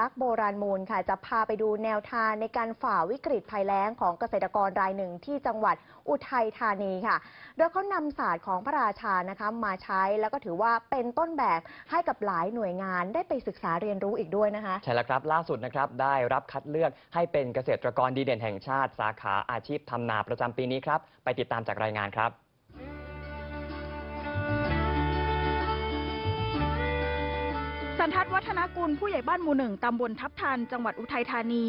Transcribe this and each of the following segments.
ลักษ์โบราณมูลค่ะจะพาไปดูแนวทางในการฝ่าวิกฤตภัยแล้งของเกษตรกรรายหนึ่งที่จังหวัดอุทัยธานีค่ะโดยเขานำศาสตร์ของพระราชานะคะมาใช้แล้วก็ถือว่าเป็นต้นแบบให้กับหลายหน่วยงานได้ไปศึกษาเรียนรู้อีกด้วยนะคะใช่แล้วครับล่าสุดนะครับได้รับคัดเลือกให้เป็นเกษตรกรดีเด่นแห่งชาติสาขาอาชีพทำนาประจำปีนี้ครับไปติดตามจากรายงานครับสันทัดวัฒนกุลผู้ใหญ่บ้านหมู่ 1 ตำบลทับทันจังหวัดอุทัยธานี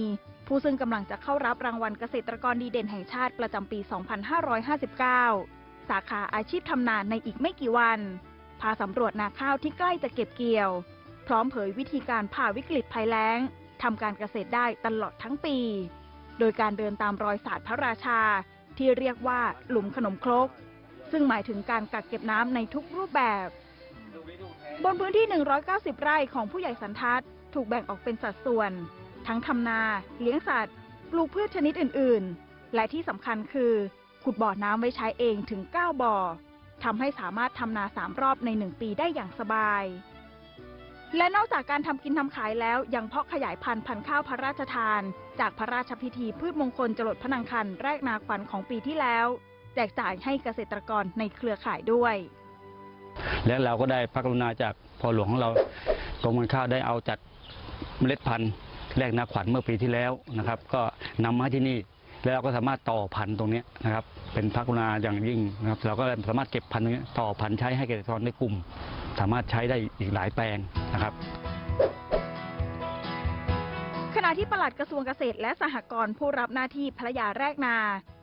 ผู้ซึ่งกำลังจะเข้ารับรางวัลเกษตรกรดีเด่นแห่งชาติประจำปี 2559 สาขาอาชีพทำนาในอีกไม่กี่วันพาสำรวจนาข้าวที่ใกล้จะเก็บเกี่ยวพร้อมเผยวิธีการผ่าวิกฤตภัยแล้งทำการเกษตรได้ตลอดทั้งปีโดยการเดินตามรอยศาสตร์พระราชาที่เรียกว่าหลุมขนมครกซึ่งหมายถึงการกักเก็บน้ำในทุกรูปแบบบนพื้นที่190ไร่ของผู้ใหญ่สันทัดถูกแบ่งออกเป็นสัดส่วนทั้งทำนาเลี้ยงสัตว์ปลูกพืชชนิดอื่นๆและที่สำคัญคือขุดบ่อน้ำไว้ใช้เองถึง9บ่อทำให้สามารถทำนา3รอบใน1ปีได้อย่างสบายและนอกจากการทำกินทำขายแล้วยังเพาะขยายพันธุ์ข้าวพระราชทานจากพระราชพิธีพืชมงคลจรดพนังคันแรกนาขวัญของปีที่แล้วแจกจ่ายให้เกษตรกรในเครือข่ายด้วยและเราก็ได้พระกรุณาจากพ่อหลวงของเรากรมการข้าวได้เอาจัดเมล็ดพันธุ์แรกนาขวัญเมื่อปีที่แล้วนะครับก็นำมาที่นี่แล้วเราก็สามารถต่อพันธุ์ตรงนี้นะครับเป็นพระกรุณาอย่างยิ่งนะครับเราก็สามารถเก็บพันธุ์นี้ต่อพันธุ์ใช้ให้เกษตรกรในกลุ่มสามารถใช้ได้อีกหลายแปลงนะครับขณะที่ปลัดกระทรวงเกษตรและสหกรณ์ผู้รับหน้าที่พระยาแรกนา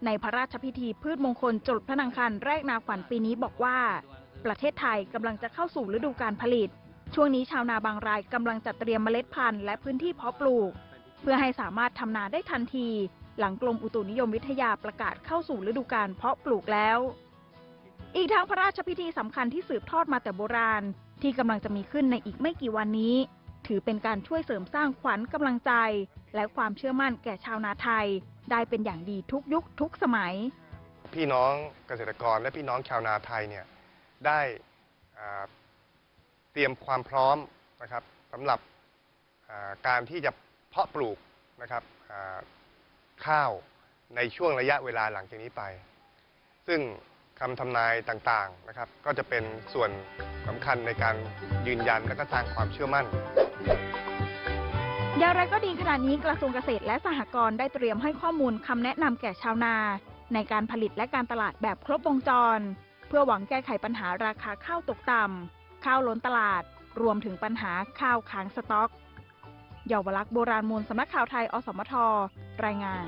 ในพระราชพิธีพืชมงคลจรดพนังคันแรกนาขวัญปีนี้บอกว่าประเทศไทยกำลังจะเข้าสู่ฤดูการผลิตช่วงนี้ชาวนาบางรายกำลังจัดเตรียมเมล็ดพันธุ์และพื้นที่เพาะปลูกเพื่อให้สามารถทำนาได้ทันทีหลังกรมอุตุนิยมวิทยาประกาศเข้าสู่ฤดูการเพาะปลูกแล้วอีกทั้งพระราชพิธีสำคัญที่สืบทอดมาแต่โบราณที่กำลังจะมีขึ้นในอีกไม่กี่วันนี้ถือเป็นการช่วยเสริมสร้างขวัญกำลังใจและความเชื่อมั่นแก่ชาวนาไทยได้เป็นอย่างดีทุกยุคทุกสมัยพี่น้องเกษตรกรและพี่น้องชาวนาไทยเนี่ยได้เตรียมความพร้อมนะครับสำหรับการที่จะเพาะปลูกนะครับข้าวในช่วงระยะเวลาหลังจากนี้ไปซึ่งคำทำนายต่างๆนะครับก็จะเป็นส่วนสำคัญในการยืนยันและก็สร้างความเชื่อมั่นอย่างไรก็ดีขณะนี้กระทรวงเกษตรและสหกรณ์ได้เตรียมให้ข้อมูลคำแนะนำแก่ชาวนาในการผลิตและการตลาดแบบครบวงจรเพื่อหวังแก้ไขปัญหาราคาข้าวตกต่ำข้าวล้นตลาดรวมถึงปัญหาข้าวค้างสต๊อกเยาวลักษ์โบราณมูลสำนักข่าวไทยอสมทรายงาน